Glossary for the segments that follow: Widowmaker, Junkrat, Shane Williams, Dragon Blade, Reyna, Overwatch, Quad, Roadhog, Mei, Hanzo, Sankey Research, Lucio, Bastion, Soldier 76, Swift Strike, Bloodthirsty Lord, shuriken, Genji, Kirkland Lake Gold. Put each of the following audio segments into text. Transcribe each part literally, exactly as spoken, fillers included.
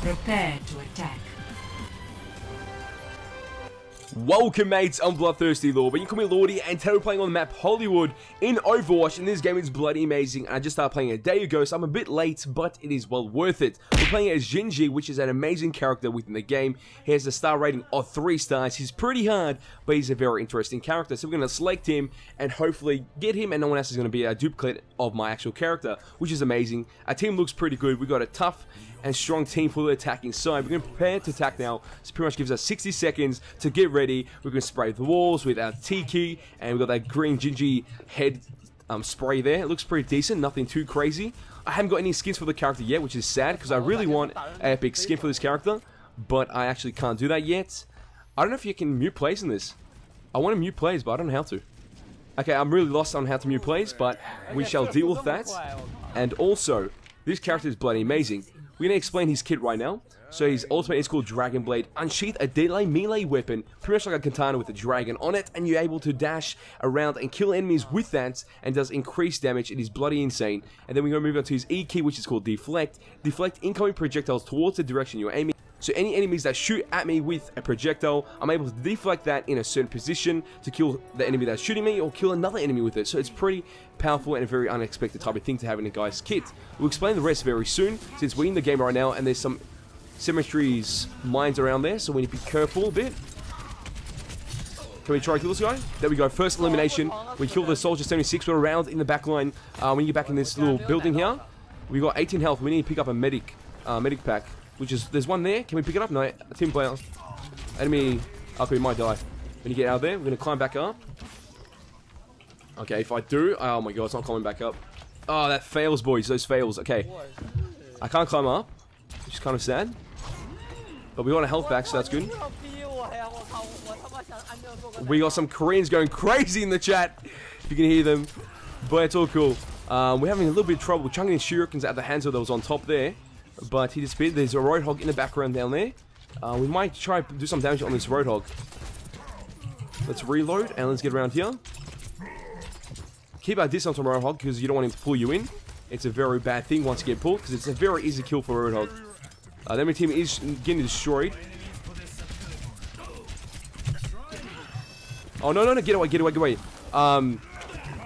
Prepare to attack. Welcome mates, I'm Bloodthirsty Lord, but you can call me Lordy, and today we're playing on the map Hollywood in Overwatch, and this game is bloody amazing, and I just started playing a day ago, so I'm a bit late, but it is well worth it. We're playing as Genji, which is an amazing character within the game. He has a star rating of three stars, he's pretty hard, but he's a very interesting character, so we're going to select him, and hopefully get him, and no one else is going to be a duplicate of my actual character, which is amazing. Our team looks pretty good, we got a tough and strong team for the attacking side. We're going to prepare to attack now, so pretty much gives us sixty seconds to get ready. We're going to spray the walls with our Tiki, and we've got that green Genji head um, spray there. It looks pretty decent, nothing too crazy. I haven't got any skins for the character yet, which is sad, because I really want an epic skin for this character, but I actually can't do that yet. I don't know if you can mute plays in this. I want to mute plays, but I don't know how to. Okay, I'm really lost on how to mute plays, but we shall deal with that. And also, this character is bloody amazing. We're going to explain his kit right now. So his ultimate is called Dragon Blade. Unsheath a deadly melee weapon, pretty much like a katana with a dragon on it, and you're able to dash around and kill enemies with that, and does increased damage. It is bloody insane. And then we're going to move on to his E key, which is called Deflect. Deflect incoming projectiles towards the direction you're aiming. So any enemies that shoot at me with a projectile, I'm able to deflect that in a certain position to kill the enemy that's shooting me or kill another enemy with it. So it's pretty powerful and a very unexpected type of thing to have in a guy's kit. We'll explain the rest very soon, since we're in the game right now and there's some cemeteries, mines around there, so we need to be careful a bit. Can we try to kill this guy? There we go, first elimination. We killed the Soldier seventy-six, we're around in the back line. Uh, when you get back in this little building here, we got eighteen health, we need to pick up a medic, uh, medic pack. Which is, there's one there. Can we pick it up? No, a team player. Enemy up here might die. When you get out of there, we're going to climb back up. Okay, if I do, oh my god, it's not climbing back up. Oh, that fails, boys, those fails. Okay. I can't climb up, which is kind of sad. But we got a health back, so that's good. We got some Koreans going crazy in the chat, if you can hear them. But it's all cool. Um, we're having a little bit of trouble chucking in shurikens at the Hanzo that was on top there. But he disappeared. There's a Roadhog in the background down there. Uh, we might try to do some damage on this Roadhog. Let's reload and let's get around here. Keep our distance on Roadhog because you don't want him to pull you in. It's a very bad thing once you get pulled because it's a very easy kill for Roadhog. Uh, the enemy team is getting destroyed. Oh no no no! Get away! Get away! Get away! Um,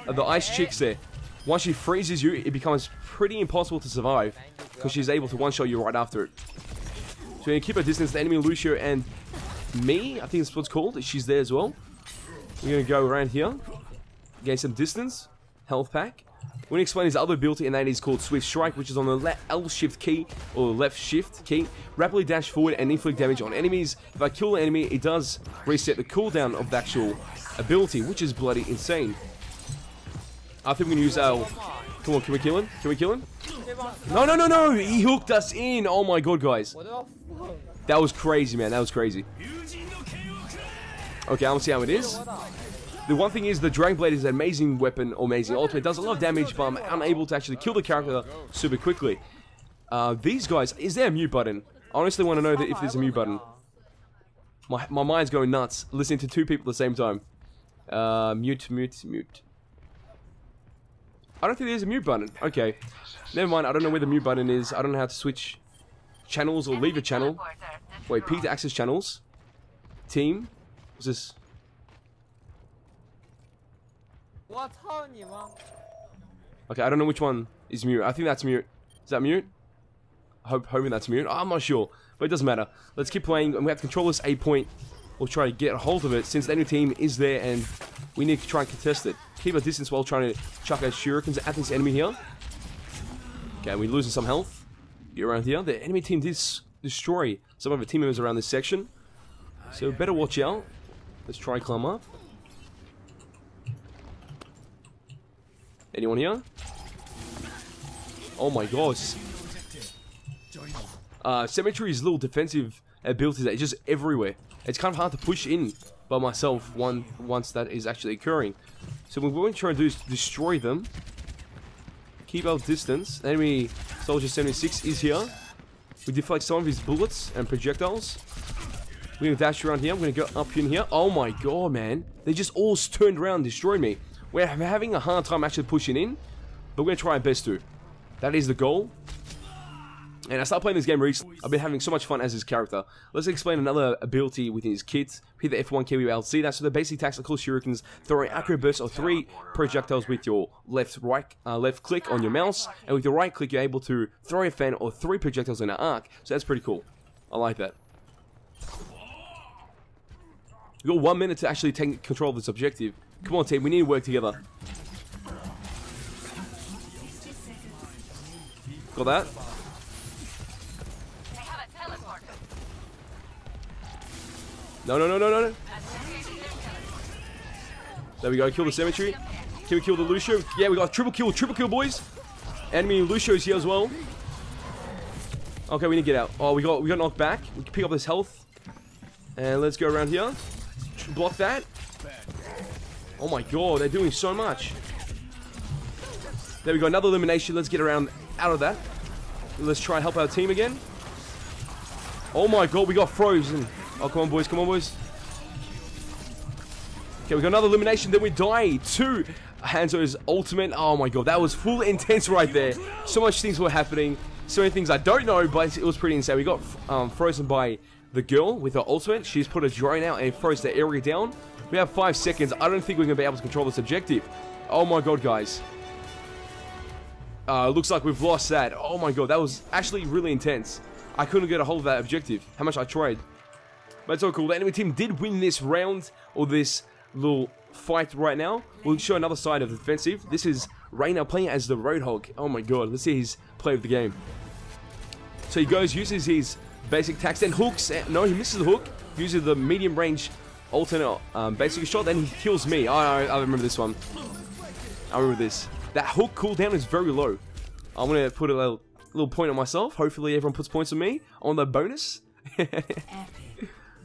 the ice chicks there. Once she freezes you, it becomes pretty impossible to survive, because she's able to one-shot you right after it. So you keep a distance, the enemy Lucio and Mei, I think that's what's called, she's there as well. We're going to go around here, gain some distance, health pack. We're going to explain his other ability, and that is called Swift Strike, which is on the L shift key, or the left shift key. Rapidly dash forward and inflict damage on enemies. If I kill an enemy, it does reset the cooldown of the actual ability, which is bloody insane. I think we're going to use our... Come on, can we kill him? Can we kill him? No, no, no, no! He hooked us in! Oh my god, guys. That was crazy, man. That was crazy. Okay, I'm gonna see how it is. The one thing is, the Dragon Blade is an amazing weapon, or amazing ultimate. It does a lot of damage, but I'm unable to actually kill the character super quickly. Uh, these guys... Is there a mute button? I honestly want to know that if there's a mute button. My, my mind's going nuts, listening to two people at the same time. Uh, mute, mute, mute. I don't think there's a mute button. Okay. Never mind, I don't know where the mute button is. I don't know how to switch channels or leave a channel. Wait, P to access channels. Team. What's this? Okay, I don't know which one is mute. I think that's mute. Is that mute? I hope, hoping that's mute. Oh, I'm not sure. But it doesn't matter. Let's keep playing, and we have to control this eight point. We'll try to get a hold of it, since the enemy team is there, and we need to try and contest it. Keep a distance while trying to chuck our shurikens at this enemy here. Okay, we're losing some health. Get around here. The enemy team did destroy some of our team members around this section. So we better watch out. Let's try and climb up. Anyone here? Oh my gosh. Uh, Cemetery's little defensive abilities are just everywhere. It's kind of hard to push in by myself one once that is actually occurring. So what we're trying to do is destroy them. Keep our distance. Enemy Soldier seventy-six is here. We deflect some of his bullets and projectiles. We're going to dash around here. I'm going to go up in here. Oh my god, man. They just all turned around and destroyed me. We're having a hard time actually pushing in. But we're going to try our best to. That is the goal. And I started playing this game recently. I've been having so much fun as his character. Let's explain another ability within his kit. Hit the F one key, we'll see that. So the basic tactical shurikens, throwing accurate bursts of three projectiles with your left right uh, left click on your mouse, and with your right click you're able to throw a fan or three projectiles in an arc. So that's pretty cool. I like that. You've got one minute to actually take control of this objective. Come on team, we need to work together. Got that? No, no, no, no, no, no. There we go, kill the cemetery. Can we kill the Lucio? Yeah, we got a triple kill, triple kill, boys. Enemy Lucio's here as well. Okay, we need to get out. Oh, we got we got knocked back. We can pick up this health. And let's go around here. Block that. Oh my god, they're doing so much. There we go, another elimination. Let's get around out of that. Let's try and help our team again. Oh my god, we got frozen. Oh, come on, boys. Come on, boys. Okay, we got another elimination. Then we die to Hanzo's ultimate. Oh, my God. That was full intense right there. So much things were happening. So many things I don't know, but it was pretty insane. We got um, frozen by the girl with her ultimate. She's put a drone out and froze the area down. We have five seconds. I don't think we're going to be able to control this objective. Oh, my God, guys. Uh, looks like we've lost that. Oh, my God. That was actually really intense. I couldn't get a hold of that objective. How much I tried. But it's all cool. The enemy team did win this round, or this little fight right now. We'll show another side of the defensive. This is Reyna playing as the Roadhog. Oh my god, let's see his play of the game. So he goes, uses his basic attacks, then hooks. No, he misses the hook. Uses the medium range alternate um, basic shot, then he kills me. Oh, I, I remember this one. I remember this. That hook cooldown is very low. I'm going to put a little, little point on myself. Hopefully everyone puts points on me on the bonus.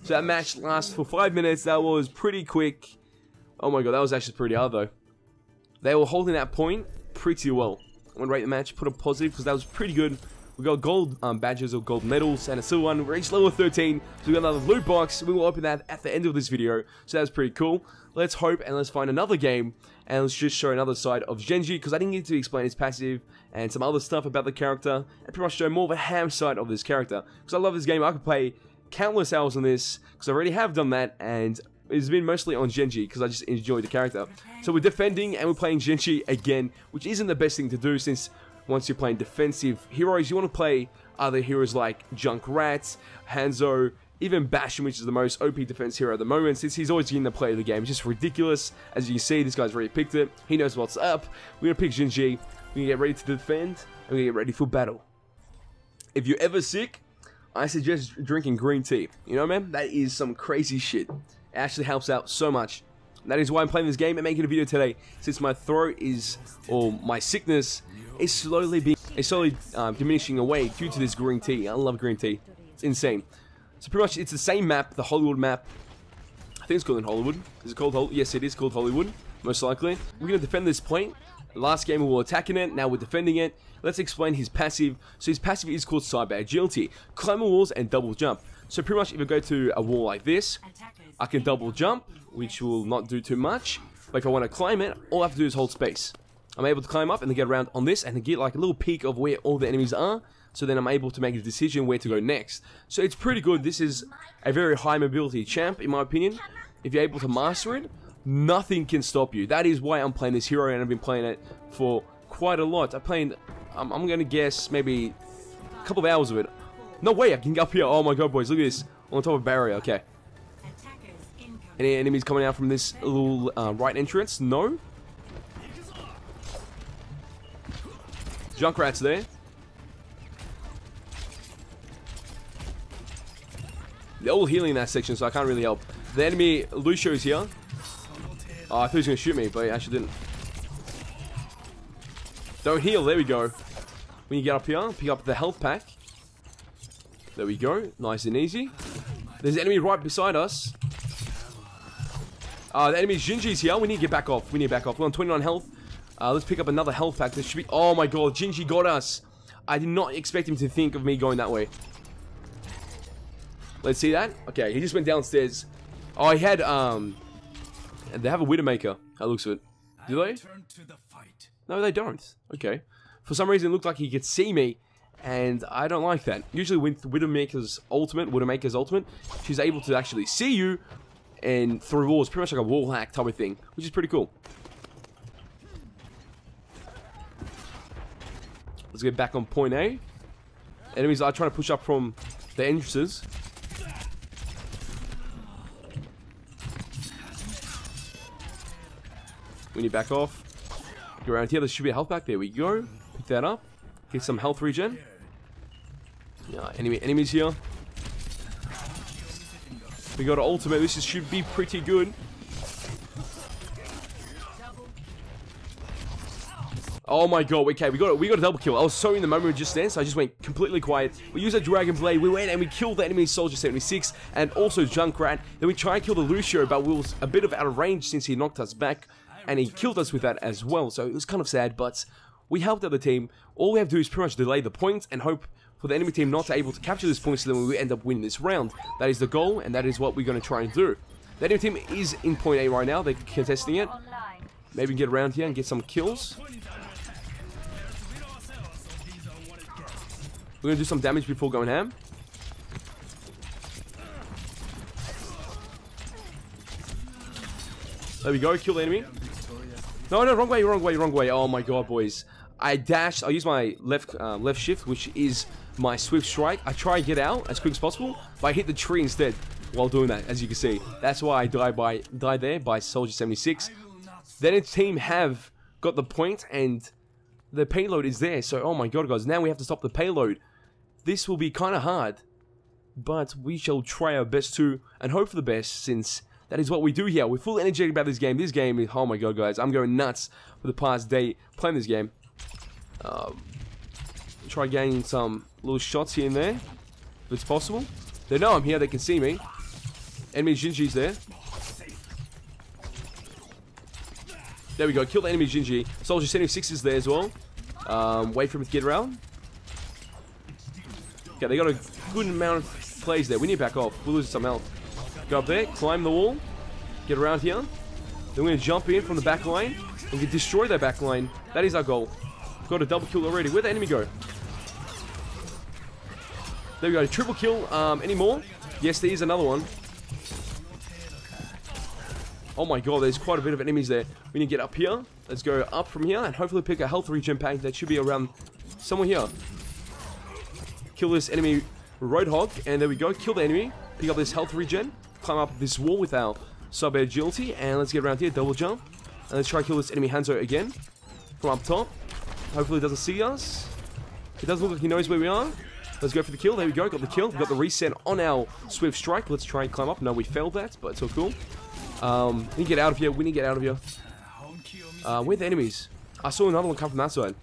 So that match lasts for five minutes. That was pretty quick. Oh my god, that was actually pretty hard though. They were holding that point pretty well. I'm gonna rate the match, put a positive because that was pretty good. We got gold um, badges or gold medals and a silver one. We're each level thirteen, so we got another loot box. We will open that at the end of this video. So that was pretty cool. Let's hope and let's find another game and let's just show another side of Genji because I didn't get to explain his passive and some other stuff about the character and pretty much show more of a ham side of this character because I love this game. I could play countless hours on this because I already have done that, and it's been mostly on Genji because I just enjoy the character. So we're defending and we're playing Genji again, which isn't the best thing to do since once you're playing defensive heroes, you want to play other heroes like Junkrat, Hanzo, even Bastion, which is the most O P defense hero at the moment since he's always getting the play of the game. It's just ridiculous. As you can see, this guy's already picked it. He knows what's up. We're going to pick Genji. We're going to get ready to defend and we're going to get ready for battle. If you're ever sick, I suggest drinking green tea. You know, man, that is some crazy shit. It actually helps out so much. That is why I'm playing this game and making a video today, since my throat is, or my sickness is slowly being, is slowly um, diminishing away due to this green tea. I love green tea. It's insane. So pretty much, it's the same map, the Hollywood map. I think it's called in Hollywood. Is it called Hollywood? Yes, it is called Hollywood, most likely. We're gonna defend this point. Last game we were attacking it, now we're defending it. Let's explain his passive. So his passive is called Cyber Agility. Climbing walls and double jump. So pretty much if I go to a wall like this, I can double jump, which will not do too much. But if I want to climb it, all I have to do is hold space. I'm able to climb up and then get around on this and then get like a little peek of where all the enemies are. So then I'm able to make a decision where to go next. So it's pretty good. This is a very high mobility champ in my opinion. If you're able to master it, nothing can stop you. That is why I'm playing this hero and I've been playing it for quite a lot. I played, um, I'm going to guess, maybe a couple of hours of it. No way, I can get up here. Oh my god, boys, look at this. On top of a barrier, okay. Any enemies coming out from this little uh, right entrance? No. Junkrat's there. They're all healing in that section, so I can't really help. The enemy Lucio's here. Oh, I thought he was going to shoot me, but he actually didn't. Don't heal. There we go. When you get up here, pick up the health pack. There we go. Nice and easy. There's an enemy right beside us. Uh, the enemy Genji's here. We need to get back off. We need to back off. We're on twenty-nine health. Uh, let's pick up another health pack. This should be... Oh, my God. Genji got us. I did not expect him to think of me going that way. Let's see that. Okay, he just went downstairs. Oh, he had... um. And they have a Widowmaker, that looks good. Do they? No, they don't. Okay. For some reason, it looked like he could see me, and I don't like that. Usually with Widowmaker's ultimate, Widowmaker's ultimate, she's able to actually see you and through walls, pretty much like a wall hack type of thing, which is pretty cool. Let's get back on point A. Enemies are trying to push up from the entrances. We need to back off. Go around here, there should be a health pack. There we go. Pick that up. Get some health regen. Yeah, enemy enemies here. We got an ultimate. This is, should be pretty good. Oh my god, okay, we got we got a double kill. I was so in the moment just then, so I just went completely quiet. We used a Dragon Blade, we went and we killed the enemy Soldier seventy-six and also Junkrat. Then we tried to kill the Lucio, but we were a bit of out of range since he knocked us back. And he killed us with that as well, so it was kind of sad, but we helped out the team. All we have to do is pretty much delay the points and hope for the enemy team not to be able to capture this point, so then we end up winning this round. That is the goal, and that is what we're going to try and do. The enemy team is in point A right now, they're contesting it. Maybe get around here and get some kills. We're going to do some damage before going ham. There we go, kill the enemy. No, no, wrong way, wrong way, wrong way. Oh my god, boys. I dashed. I used my left uh, left shift, which is my Swift Strike. I try and get out as quick as possible, but I hit the tree instead while doing that, as you can see. That's why I died by, died there by Soldier seventy-six. Then its team have got the point, and the payload is there. So, oh my god, guys, now we have to stop the payload. This will be kind of hard, but we shall try our best to, and hope for the best, since that is what we do here. We're full energetic about this game. This game is, oh my god, guys, I'm going nuts for the past day playing this game. Um, try gaining some little shots here and there, if it's possible. They know I'm here, they can see me. Enemy Genji's there. There we go, kill the enemy Genji. Soldier seventy-six is there as well. Um, wait for him to get around. Okay, they got a good amount of plays there. We need to back off, we're losing some health. Go up there, climb the wall, get around here. Then we're going to jump in from the back line and we destroy their back line. That is our goal. We've got a double kill already. Where'd the enemy go? There we go, triple kill. Um, any more? Yes, there is another one. Oh my god, there's quite a bit of enemies there. We need to get up here. Let's go up from here and hopefully pick a health regen pack that should be around somewhere here. Kill this enemy Roadhog, and there we go, kill the enemy. Pick up this health regen. Climb up this wall with our sub agility, and let's get around here, double jump, and let's try to kill this enemy Hanzo again from up top. Hopefully it doesn't see us. It doesn't look like he knows where we are. Let's go for the kill. There we go, got the kill. We got the reset on our Swift Strike. Let's try and climb up. No, we failed that, but it's all cool. Um, we need to get out of here. We need to get out of here. Uh, where are the enemies? I saw another one come from that side.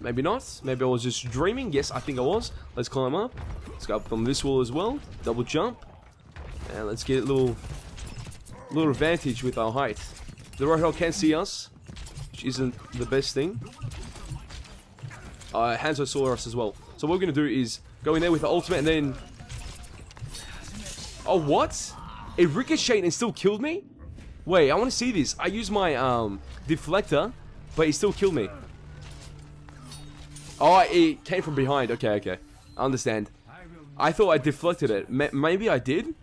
Maybe not. Maybe I was just dreaming. Yes, I think I was. Let's climb up. Let's go up on this wall as well. Double jump. And let's get a little, little advantage with our height. The Roadhog can see us, which isn't the best thing. Uh, Hanzo saw us as well. So what we're going to do is go in there with the ultimate and then... Oh, what? It ricocheted and still killed me? Wait, I want to see this. I used my um, deflector, but it still killed me. Oh, it came from behind. Okay, okay. I understand. I thought I deflected it. Ma maybe I did.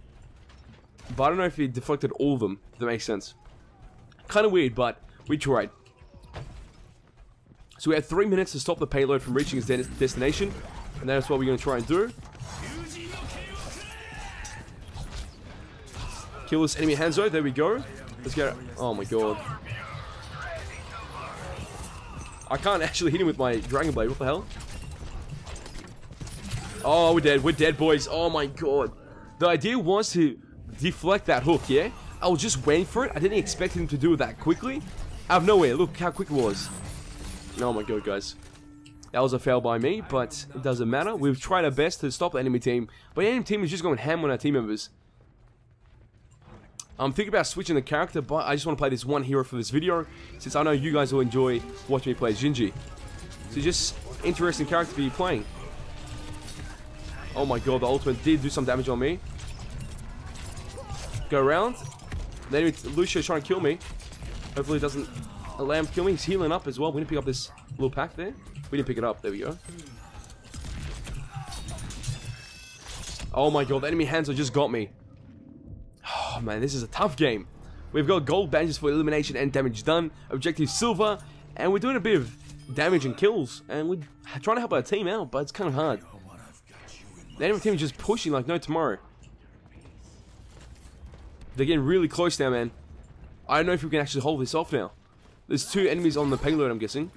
But I don't know if he deflected all of them, if that makes sense. Kind of weird, but we tried. So we have three minutes to stop the payload from reaching its de destination. And that's what we're going to try and do. Kill this enemy Hanzo. There we go. Let's go. Oh my god. I can't actually hit him with my Dragon Blade. What the hell? Oh, we're dead. We're dead, boys. Oh my god. The idea was to deflect that hook, yeah? I was just waiting for it. I didn't expect him to do it that quickly. Out of nowhere. Look how quick it was. Oh my god, guys. That was a fail by me, but it doesn't matter. We've tried our best to stop the enemy team, but the enemy team is just going ham on our team members. I'm thinking about switching the character, but I just want to play this one hero for this video, since I know you guys will enjoy watching me play Genji. So just interesting character to be playing. Oh my god, the ultimate did do some damage on me. Go around. Then Lucio's trying to kill me. Hopefully it doesn't allow him to kill me. He's healing up as well. We're going to pick up this little pack there. We didn't pick it up. There we go. Oh my god, the enemy Hanzo just got me. Oh man, this is a tough game. We've got gold badges for elimination and damage done, objective silver, and we're doing a bit of damage and kills, and we're trying to help our team out, but it's kind of hard. The enemy team is just pushing like no tomorrow. They're getting really close now, man. I don't know if we can actually hold this off now. There's two enemies on the payload, I'm guessing.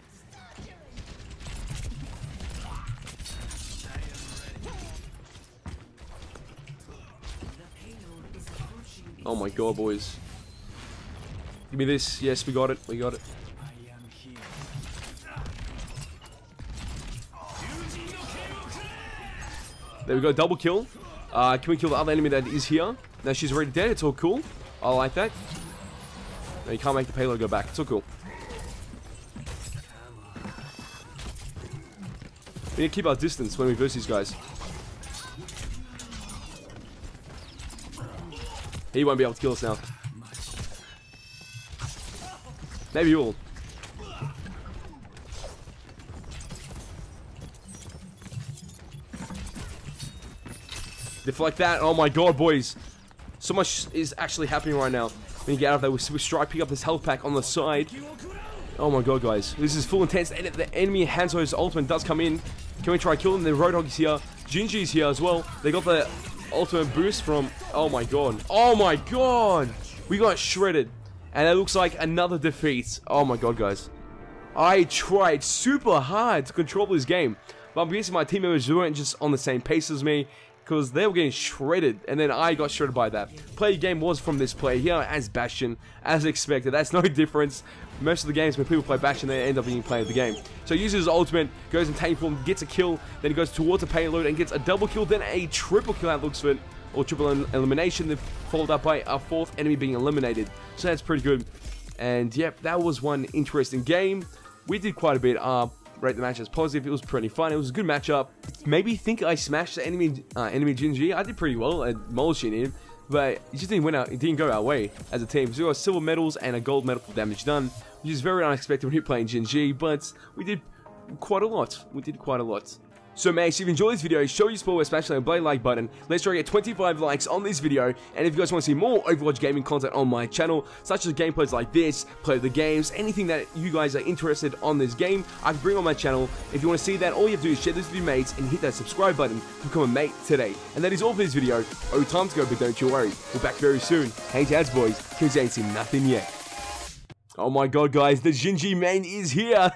Oh my god, boys. Give me this. Yes, we got it. We got it. There we go. Double kill. Uh, can we kill the other enemy that is here? Now she's already dead. It's all cool. I like that. No, you can't make the payload go back. It's all cool. We need to keep our distance when we verse these guys. He won't be able to kill us now. Maybe you will. Deflect that. Oh my god, boys. So much is actually happening right now. We need to get out of there. We strike, pick up this health pack on the side. Oh my god, guys. This is full intense. The enemy Hanzo's ultimate does come in. Can we try to kill him? The Roadhog is here. Genji is here as well. They got the ultimate boost from... Oh my god. Oh my god! We got shredded. And it looks like another defeat. Oh my god, guys. I tried super hard to control this game. But I'm guessing my team members weren't just on the same pace as me, because they were getting shredded. And then I got shredded by that. Player game was from this player here as Bastion. As expected. That's no difference. Most of the games when people play Bastion, they end up being playing the game. So he uses his ultimate, goes in tank form, gets a kill. Then he goes towards a payload and gets a double kill. Then a triple kill out looks for it. Or triple elimination, then followed up by our fourth enemy being eliminated. So that's pretty good. And yep, that was one interesting game. We did quite a bit. Uh, rate the match as positive. It was pretty fun. It was a good matchup. Maybe think I smashed the enemy uh, enemy Genji. I did pretty well at demolishing him, but it just didn't win out. It didn't go our way as a team. So we got silver medals and a gold medal for damage done, which is very unexpected when you're playing Genji. But we did quite a lot. We did quite a lot. So man, if you enjoyed this video, show your support by smashing the blue like button. Let's try to get twenty-five likes on this video. And if you guys want to see more Overwatch gaming content on my channel, such as gameplays like this, play the games, anything that you guys are interested on this game, I can bring on my channel. If you want to see that, all you have to do is share this with your mates and hit that subscribe button to become a mate today. And that is all for this video. Oh, time to go, but don't you worry. We're back very soon. Hey, dads, boys, because you ain't seen nothing yet. Oh my god, guys, the Genji main is here.